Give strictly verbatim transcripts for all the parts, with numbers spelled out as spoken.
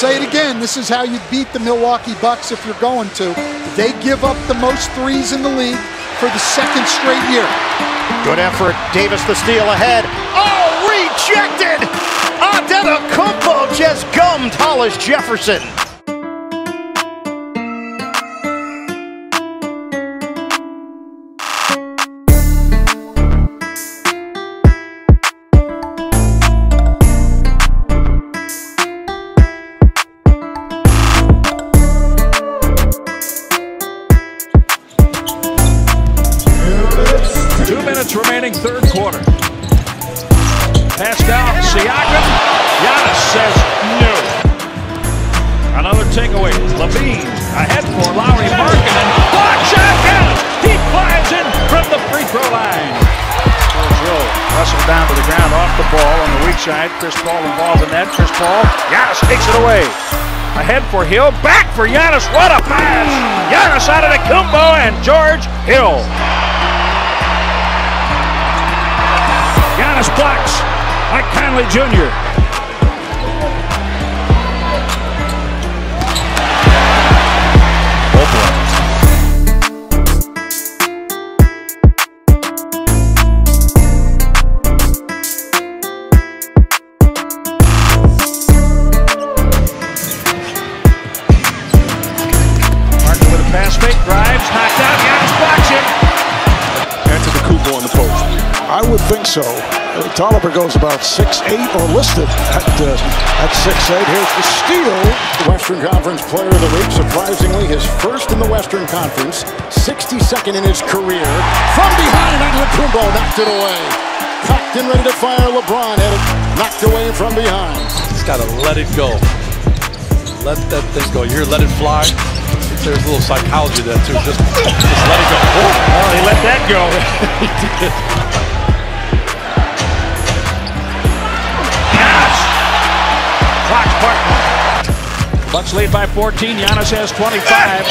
say it again, this is how you beat the Milwaukee Bucks if you're going to. They give up the most threes in the league for the second straight year. Good effort. Davis the steal ahead. Oh, rejected! Antetokounmpo just gummed Hollis Jefferson. Remaining third quarter. Passed out, Siakam. Giannis says no. Another takeaway. Levine ahead for Lowry, Barker, and block shot down. He flies in from the free throw line. George Hill wrestled down to the ground, off the ball on the weak side. Chris Paul involved in that. Chris Paul. Giannis takes it away. Ahead for Hill, back for Giannis. What a pass! Giannis out of the Lacumbo and George Hill. Giannis blocks Mike Conley, Junior Barker with a pass fake, drives, knocked out, Giannis blocks it. Antetokounmpo in the post. I would think so. Tolliver goes about six eight, or listed at, uh, at six eight. Here's the steal. Western Conference Player of the Week. Surprisingly, his first in the Western Conference. sixty-second in his career. From behind, and Lacumbo knocked it away. Cocked and ready to fire. LeBron had it knocked away from behind. He's got to let it go. Let that thing go. You're let it fly. There's a little psychology there, too. Just, just let it go. Oh, oh, he let that go. He did. Bucks lead by fourteen. Giannis has twenty-five.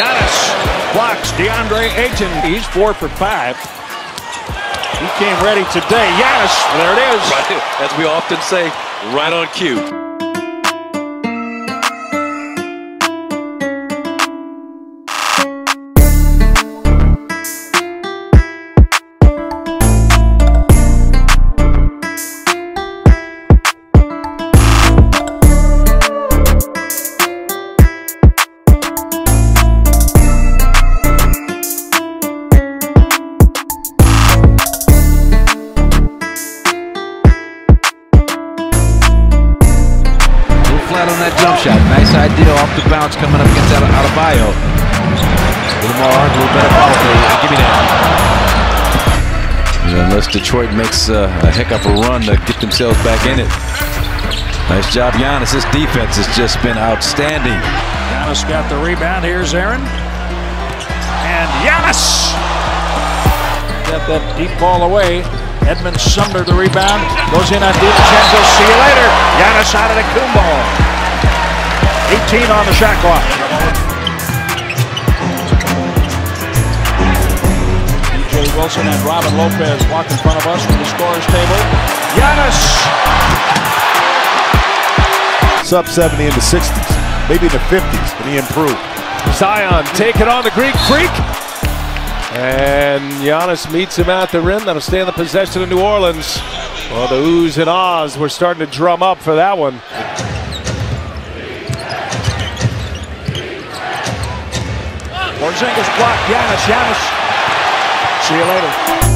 Giannis blocks DeAndre Ayton. He's four for five. He came ready today. Giannis, there it is. Right, as we often say, right on cue. Deal off the bounce coming up against out of bio. A little more hard, a little better ball player. Give me that. You know, unless Detroit makes uh, a heck of a run to get themselves back in it. Nice job, Giannis. This defense has just been outstanding. Giannis got the rebound. Here's Aaron. And Giannis got that deep ball away. Edmund Sumner the rebound. Goes in on DiVincenzo. See you later. Giannis out of the Kumbo. eighteen on the shot clock. D J Wilson and Robin Lopez walk in front of us from the scorer's table. Giannis! Sub seventy in the sixties, maybe in the fifties, and he improved. Zion taking on the Greek Freak. And Giannis meets him at the rim. That'll stay in the possession of New Orleans. Well, the oohs and ahs were starting to drum up for that one. Porzingis blocked Giannis. Giannis. See you later.